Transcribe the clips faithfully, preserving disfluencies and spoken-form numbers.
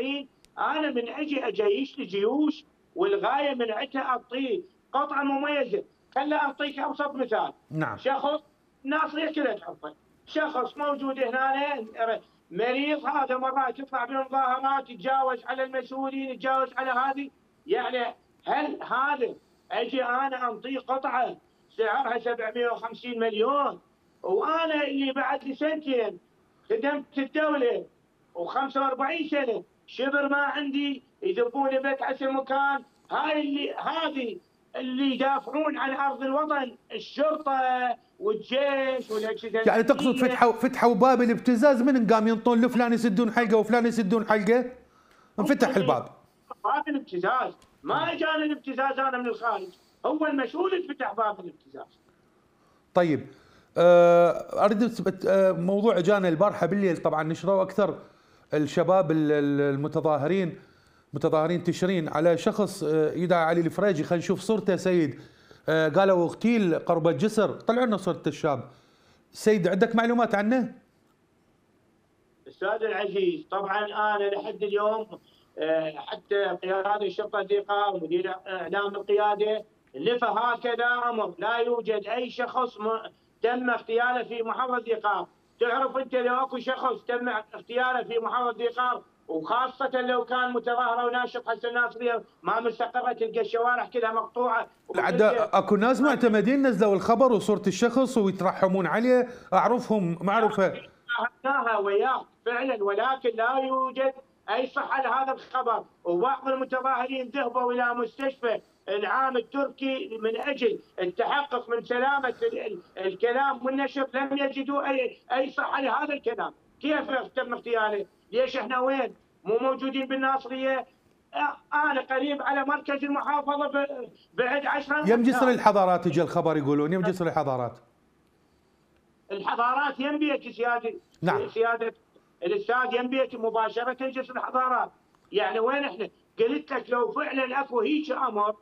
الحقيقي. انا من اجي اجيش لجيوش والغايه من عندها اعطيه قطعه مميزه. خلي اعطيك ابسط مثال. نعم. شخص ناس غير كذا تعرفه، شخص موجود هنا مريض، هذا مرات يطلع بالمظاهرات يتجاوز على المسؤولين، يتجاوز على هذه. يعني هل هذا اجي انا اعطيه قطعه سعرها سبعمئة وخمسين مليون وانا اللي بعد لي سنتين خدمت الدوله وخمسة وأربعين سنة شبر ما عندي، يذبوني بتعس المكان. هاي اللي هذه اللي يدافعون عن ارض الوطن، الشرطه والجيش والاجهزه. يعني تقصد فتحوا فتحوا باب الابتزاز، من قام ينطون لفلان يسدون حلقه وفلان يسدون حلقه، انفتح الباب. باب الابتزاز ما اجاني الابتزاز انا من الخارج، هو المسؤول اللي فتح باب الابتزاز. طيب اريد موضوع اجانا البارحه بالليل طبعا نشروا اكثر الشباب المتظاهرين متظاهرين تشرين على شخص يدعى علي الفريجي، خلينا نشوف صورته. سيد قالوا اغتيل قرب الجسر، طلعوا لنا صورة الشاب. سيد عندك معلومات عنه؟ السيد العزيز، طبعا انا لحد اليوم حتى قيادة الشرطة ذي قار ومدير اعلام القيادة لف هكذا امر، لا يوجد اي شخص تم اغتياله في محافظة ذي قار. تعرف انت لو اكو شخص تم اغتياله في محافظة ذي قار وخاصة لو كان متظاهرة وناشط حسن ناصرية ما مستقرة، تلقى الشوارع كلها مقطوعة. عاد اكو ناس معتمدين نزلوا الخبر وصورة الشخص ويترحمون عليه، اعرفهم معرفة شاهدناها وياك فعلا، ولكن لا يوجد اي صحة لهذا الخبر. وبعض المتظاهرين ذهبوا الى مستشفى العام التركي من اجل التحقق من سلامة الكلام والنشر، لم يجدوا اي اي صحة لهذا الكلام. كيف تم اغتياله؟ ليش احنا وين؟ مو موجودين بالناصريه؟ انا قريب على مركز المحافظه بعد عشرة يم جسر الحضارات، اجى الخبر يقولون يم جسر الحضارات. الحضارات يم بيتي سيادتي. نعم. سياده الاستاذ يم بيتي مباشره جسر الحضارات. يعني وين احنا؟ قلت لك لو فعلا اكو هيك امر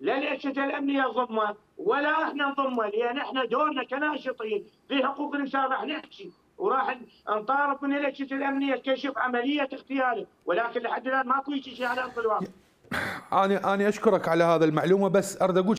لا الاجهزه الامنيه تضمه ولا احنا نضمه، لان احنا دورنا كناشطين في حقوق الانسان راح نحكي وراح نطالب من الاجهزه الامنيه تكشف عمليه اغتياله، ولكن لحد الان ماكو شيء على ارض الواقع. انا انا اشكرك على هذا المعلومه، بس اريد اقول